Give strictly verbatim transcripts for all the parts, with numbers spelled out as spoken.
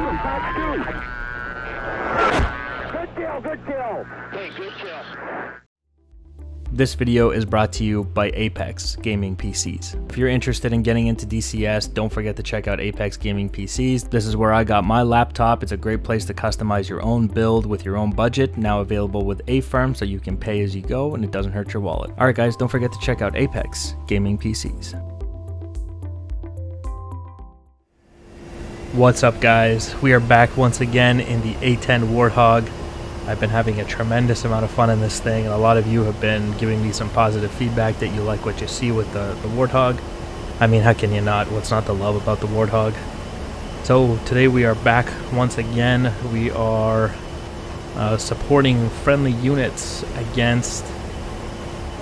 shoot him, back shoot! Good kill, good kill! Hey, good kill! This video is brought to you by Apex Gaming P Cs. If you're interested in getting into D C S, don't forget to check out Apex Gaming P Cs. This is where I got my laptop. It's a great place to customize your own build with your own budget, now available with A-Firm, so you can pay as you go and it doesn't hurt your wallet. All right guys, don't forget to check out Apex Gaming P Cs. What's up guys? We are back once again in the A ten Warthog. I've been having a tremendous amount of fun in this thing, and a lot of you have been giving me some positive feedback that you like what you see with the, the Warthog. I mean, how can you not? What's not to love about the Warthog? So today we are back once again. We are uh, supporting friendly units against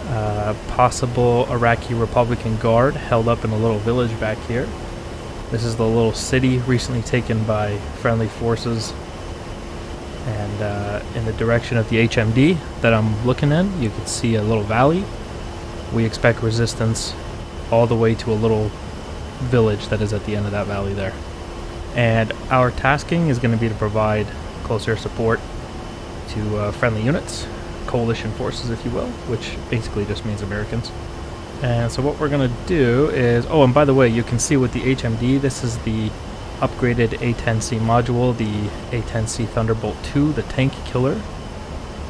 uh, possible Iraqi Republican Guard held up in a little village back here. This is the little city recently taken by friendly forces. And uh, in the direction of the H M D that I'm looking in, you can see a little valley. We expect resistance all the way to a little village that is at the end of that valley there. And our tasking is going to be to provide closer support to uh, friendly units, coalition forces if you will, which basically just means Americans. And so what we're going to do is, oh, and by the way, you can see with the H M D, this is the upgraded A ten C module, the A ten C Thunderbolt two, the tank killer.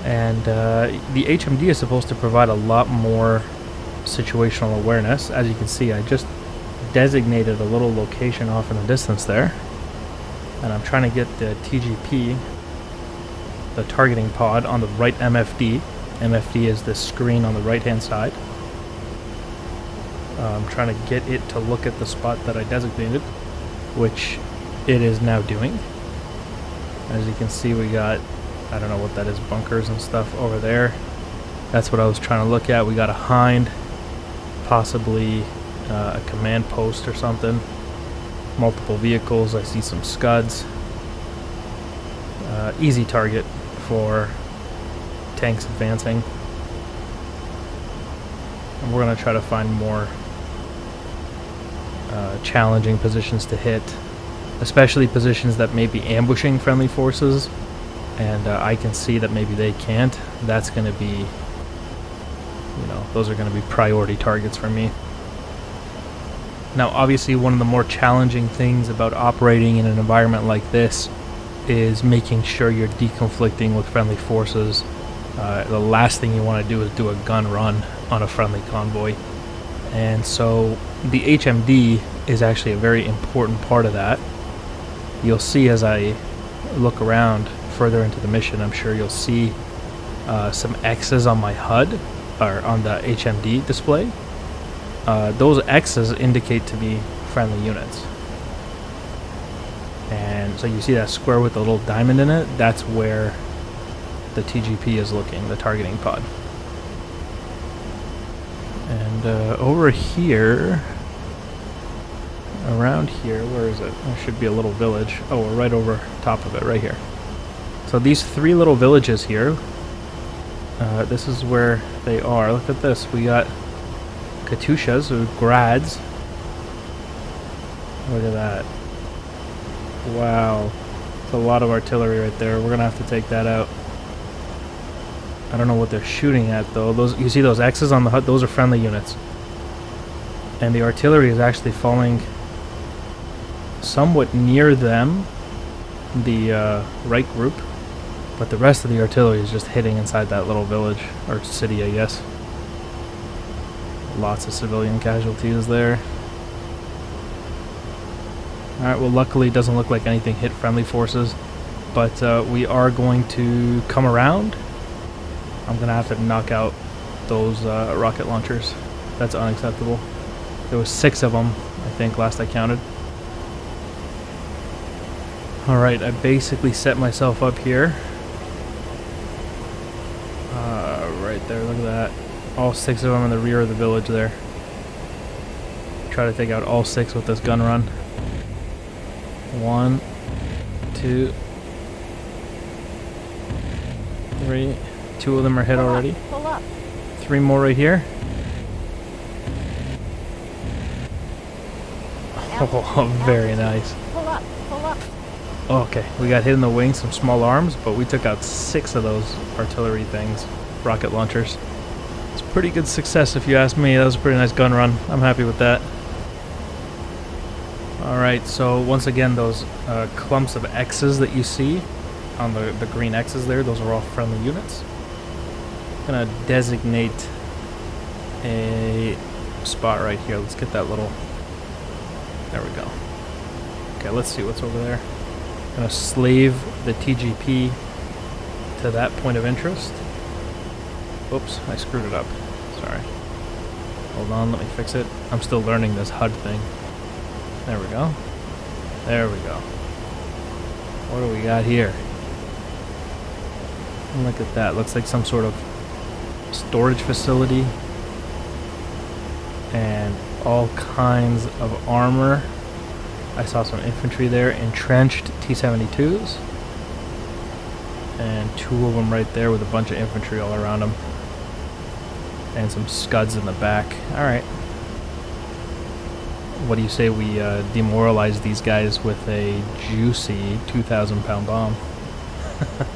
And uh, the H M D is supposed to provide a lot more situational awareness. As you can see, I just designated a little location off in the distance there. And I'm trying to get the T G P, the targeting pod, on the right M F D. M F D is this screen on the right-hand side. Uh, I'm trying to get it to look at the spot that I designated, which it is now doing. As you can see, we got, I don't know what that is, bunkers and stuff over there. That's what I was trying to look at. We got a Hind, possibly uh, a command post or something. Multiple vehicles, I see some SCUDs. Uh, easy target for tanks advancing. And we're gonna try to find more Uh, challenging positions to hit, especially positions that may be ambushing friendly forces, and uh, I can see that maybe they can't. That's going to be, you know, those are going to be priority targets for me. Now obviously one of the more challenging things about operating in an environment like this is making sure you're deconflicting with friendly forces. Uh, the last thing you want to do is do a gun run on a friendly convoy. And so the H M D is actually a very important part of that. You'll see as I look around further into the mission, I'm sure you'll see uh, some X's on my H U D, or on the H M D display. Uh, those X's indicate to be friendly units. And so you see that square with the little diamond in it? That's where the T G P is looking, the targeting pod. And uh, over here, around here, where is it? There should be a little village. Oh, we're right over top of it, right here. So these three little villages here, uh, this is where they are. Look at this. We got Katyushas, or Grads. Look at that. Wow. That's a lot of artillery right there. We're going to have to take that out. I don't know what they're shooting at though. Those, you see those X's on the H U D? Those are friendly units. And the artillery is actually falling somewhat near them, the uh, right group, but the rest of the artillery is just hitting inside that little village, or city I guess. Lots of civilian casualties there. Alright, well luckily it doesn't look like anything hit friendly forces, but uh, we are going to come around. I'm going to have to knock out those uh, rocket launchers. That's unacceptable. There was six of them, I think, last I counted. Alright, I basically set myself up here. Uh, right there, look at that. All six of them in the rear of the village there. Try to take out all six with this gun run. One, two, three. Two of them are hit already. Pull up. Three more right here. Oh, very nice. Pull up, pull up. Oh, okay, we got hit in the wing, some small arms, but we took out six of those artillery things, rocket launchers. It's pretty good success if you ask me. That was a pretty nice gun run. I'm happy with that. Alright, so once again, those uh, clumps of X's that you see on the, the green X's there, those are all friendly units. I'm gonna designate a spot right here. Let's get that little... There we go. Okay, let's see what's over there. I'm gonna slave the T G P to that point of interest. Oops, I screwed it up. Sorry. Hold on, let me fix it. I'm still learning this H U D thing. There we go. There we go. What do we got here? Look at that. Looks like some sort of storage facility. And all kinds of armor. I saw some infantry there. Entrenched T seventy-twos. And two of them right there with a bunch of infantry all around them. And some scuds in the back. Alright. What do you say we uh, demoralize these guys with a juicy two thousand pound bomb?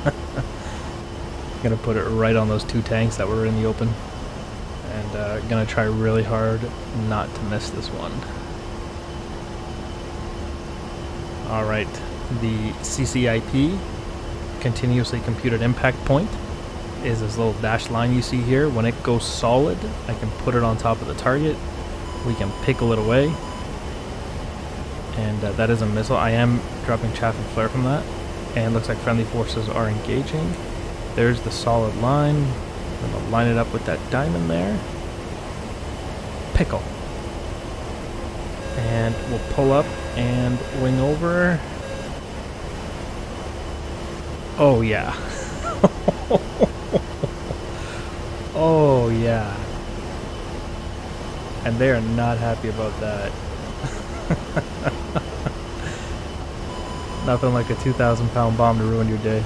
I'm gonna put it right on those two tanks that were in the open, and uh, gonna try really hard not to miss this one. All right, the C C I P, continuously computed impact point, is this little dashed line you see here. When it goes solid, I can put it on top of the target. We can pickle it away. And uh, that is a missile. I am dropping chaff and flare from that. And it looks like friendly forces are engaging. There's the solid line. I'm going to line it up with that diamond there. Pickle. And we'll pull up and wing over. Oh, yeah. Oh, yeah. And they are not happy about that. Nothing like a two thousand pound bomb to ruin your day.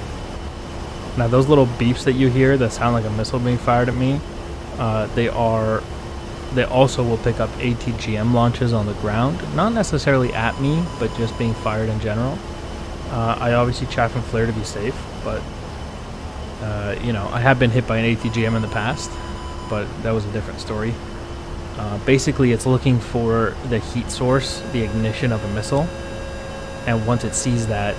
Now those little beeps that you hear that sound like a missile being fired at me, uh, they are, they also will pick up A T G M launches on the ground. Not necessarily at me, but just being fired in general. Uh, I obviously chaff and flare to be safe, but uh, you know, I have been hit by an A T G M in the past, but that was a different story. Uh, basically, it's looking for the heat source, the ignition of a missile, and once it sees that,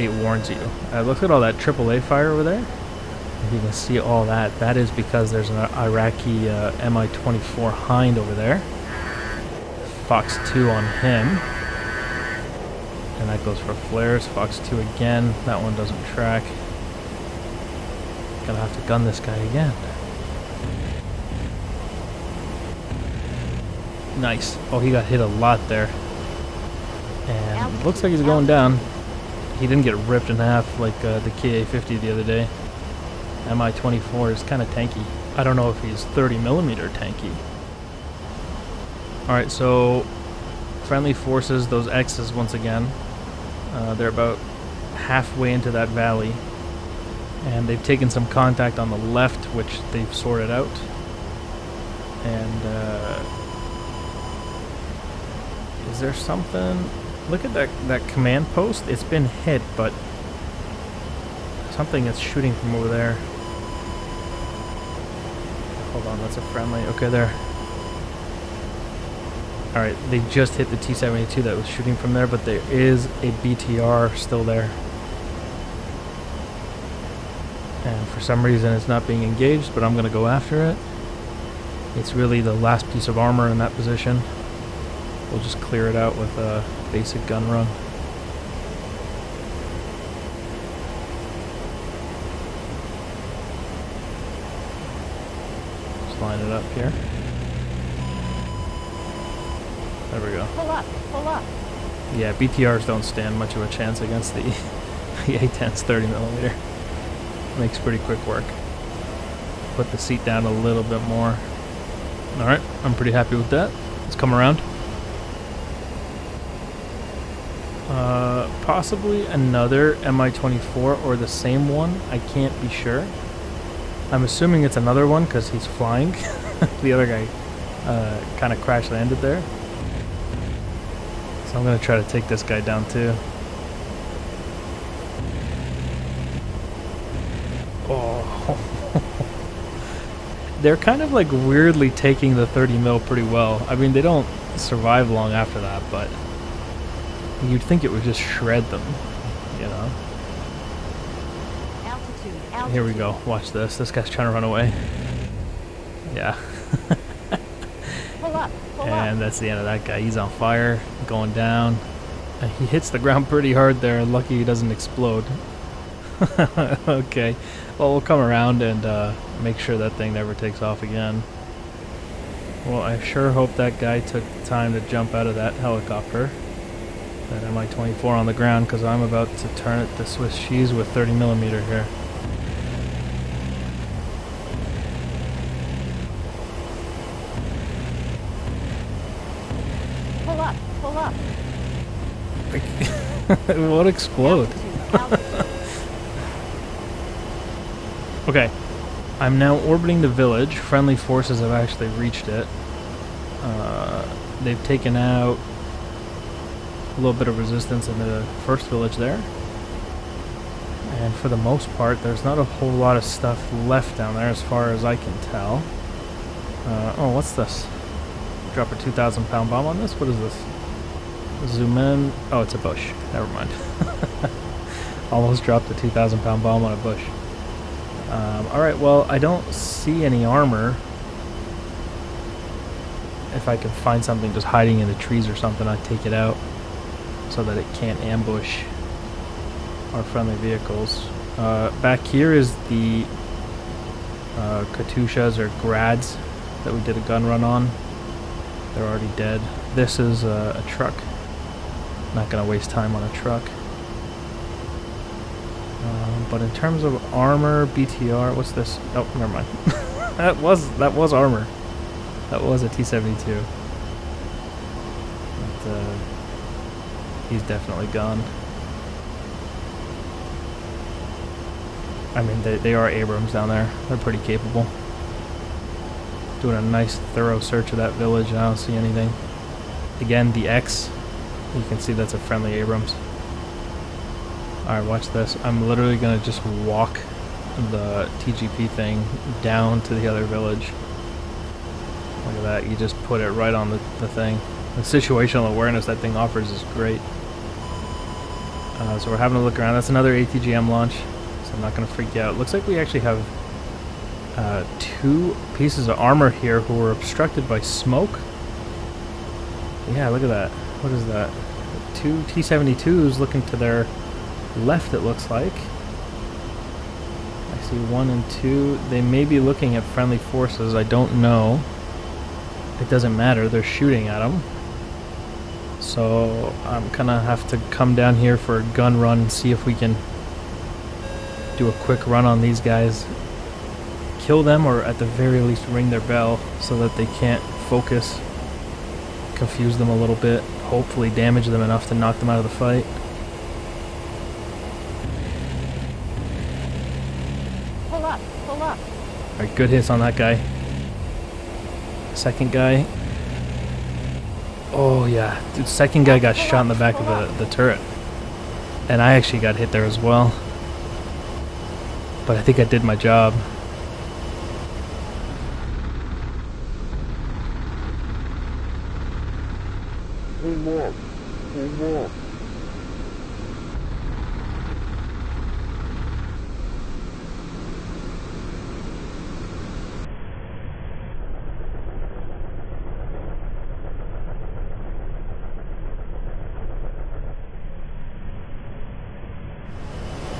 it warns you. Uh, look at all that triple A fire over there. If you can see all that, that is because there's an Iraqi uh, M I twenty-four Hind over there. Fox two on him. And that goes for flares. Fox two again. That one doesn't track. Gonna have to gun this guy again. Nice. Oh, he got hit a lot there. And looks like he's going down. He didn't get ripped in half like uh, the K A fifty the other day. M I twenty-four is kind of tanky. I don't know if he's thirty millimeter tanky. Alright, so friendly forces, those X's once again. Uh, they're about halfway into that valley. And they've taken some contact on the left, which they've sorted out. And... Uh, is there something? Look at that that command post. It's been hit, but something is shooting from over there. Hold on, that's a friendly. Okay, there. All right, they just hit the T seventy-two that was shooting from there, but there is a B T R still there. And for some reason, it's not being engaged, but I'm gonna go after it. It's really the last piece of armor in that position. We'll just clear it out with a basic gun run. Just line it up here. There we go. Pull up, pull up. Yeah, B T Rs don't stand much of a chance against the, the A ten C thirty millimeter. Makes pretty quick work. Put the seat down a little bit more. Alright, I'm pretty happy with that. Let's come around. Uh, possibly another M I twenty-four or the same one. I can't be sure. I'm assuming it's another one because he's flying. The other guy uh, kind of crash landed there. So I'm going to try to take this guy down too. now. They're kind of like weirdly taking the thirty mil pretty well. I mean, they don't survive long after that, but you'd think it would just shred them, you know? Altitude, altitude. Here we go. Watch this. This guy's trying to run away. Yeah. Pull up, pull and up. That's the end of that guy. He's on fire, going down. He hits the ground pretty hard there. Lucky he doesn't explode. Okay. Well, we'll come around and uh, make sure that thing never takes off again. Well, I sure hope that guy took time to jump out of that helicopter. That M I twenty-four on the ground, because I'm about to turn it to Swiss cheese with thirty millimeter here. Pull up, pull up. It won't explode. Okay, I'm now orbiting the village. Friendly forces have actually reached it. Uh, they've taken out a little bit of resistance in the first village there, and for the most part there's not a whole lot of stuff left down there as far as I can tell. Uh, oh, what's this? Drop a two thousand pound bomb on this? What is this? Zoom in. Oh, it's a bush. Never mind. Almost dropped a two thousand pound bomb on a bush. Um, alright, well, I don't see any armor. If I can find something just hiding in the trees or something, I'd take it out so that it can't ambush our friendly vehicles. Uh, back here is the uh, Katyushas or Grads that we did a gun run on. They're already dead. This is uh, a truck. Not gonna waste time on a truck. Um, but in terms of armor, B T R, what's this? Oh, never mind. that was that was armor. That was a T seventy-two. But, uh, he's definitely gone. I mean, they, they are Abrams down there. They're pretty capable. Doing a nice thorough search of that village, and I don't see anything. Again, the X, you can see that's a friendly Abrams. Alright, watch this. I'm literally going to just walk the T G P thing down to the other village. Look at that, you just put it right on the, the thing. The situational awareness that thing offers is great. Uh, so we're having a look around. That's another A T G M launch, so I'm not going to freak you out. Looks like we actually have uh, two pieces of armor here who were obstructed by smoke. Yeah, look at that. What is that? Two T seventy-twos looking to their left, it looks like. I see one and two. They may be looking at friendly forces. I don't know. It doesn't matter. They're shooting at them. So I'm gonna have to come down here for a gun run and see if we can do a quick run on these guys, kill them, or at the very least ring their bell so that they can't focus, confuse them a little bit, hopefully damage them enough to knock them out of the fight. Pull up, pull up. Alright, good hits on that guy. Second guy. Oh yeah, dude, second guy got shot in the back of the, the turret. And I actually got hit there as well. But I think I did my job. Pull up. Pull up.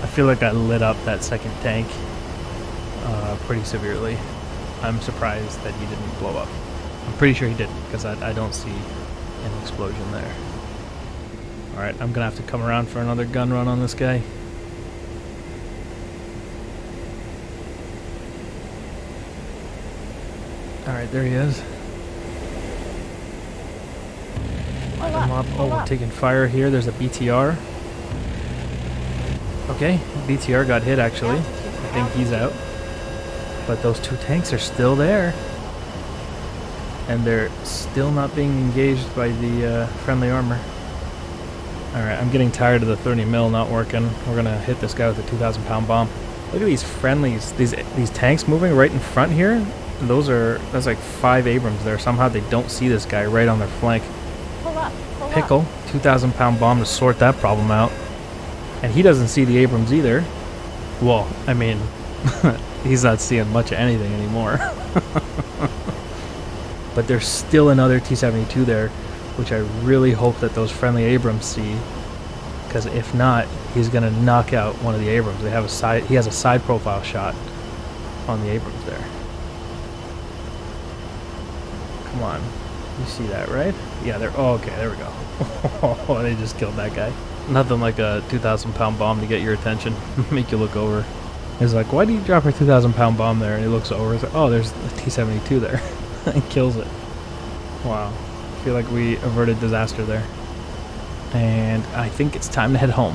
I feel like I lit up that second tank uh, pretty severely. I'm surprised that he didn't blow up. I'm pretty sure he didn't, because I, I don't see an explosion there. Alright, I'm gonna have to come around for another gun run on this guy. Alright, there he is. Light him up. Oh, we're taking fire here. There's a B T R. Okay, B T R got hit actually. I think he's out. But those two tanks are still there. And they're still not being engaged by the uh, friendly armor. Alright, I'm getting tired of the thirty mil not working. We're gonna hit this guy with a two thousand pound bomb. Look at these friendlies, these these tanks moving right in front here. Those are, that's like five Abrams there. Somehow they don't see this guy right on their flank. Pull up, pull Pickle, two thousand pound bomb to sort that problem out. And he doesn't see the Abrams either. Well, I mean, he's not seeing much of anything anymore. But there's still another T seventy-two there, which I really hope that those friendly Abrams see. Because if not, he's going to knock out one of the Abrams. They have a side, he has a side profile shot on the Abrams there. Come on. You see that, right? Yeah, they're... Oh, okay, there we go. Oh, they just killed that guy. Nothing like a two thousand pound bomb to get your attention. Make you look over. It's like, why do you drop a two thousand pound bomb there? And he looks over. It's like, oh, there's a T seventy-two there. And kills it. Wow. I feel like we averted disaster there. And I think it's time to head home.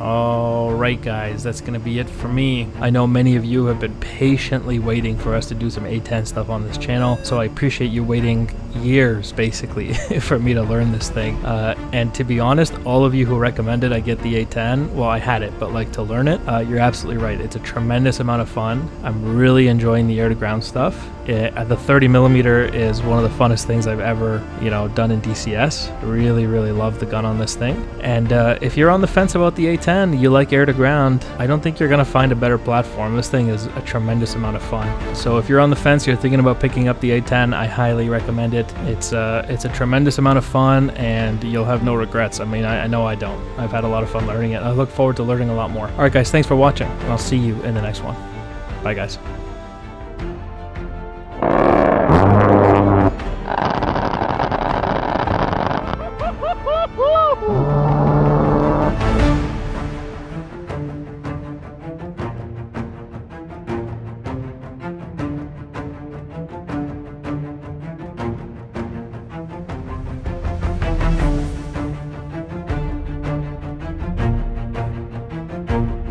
Alright guys, that's going to be it for me. I know many of you have been patiently waiting for us to do some A ten stuff on this channel, so I appreciate you waiting years, basically, for me to learn this thing. Uh, and to be honest, all of you who recommended I get the A ten, well, I had it, but like to learn it, uh, you're absolutely right. It's a tremendous amount of fun. I'm really enjoying the air-to-ground stuff. It, the thirty millimeter is one of the funnest things I've ever, you know, done in D C S. Really, really love the gun on this thing. And uh, if you're on the fence about the A ten, you like air-to-ground ground, I don't think you're gonna find a better platform. This thing is a tremendous amount of fun. So if you're on the fence, you're thinking about picking up the A ten, I highly recommend it. It's uh it's a tremendous amount of fun, and you'll have no regrets. I mean, I, I know I don't. I've had a lot of fun learning it. I look forward to learning a lot more. All right, guys, thanks for watching, and I'll see you in the next one. Bye, guys. Thank you.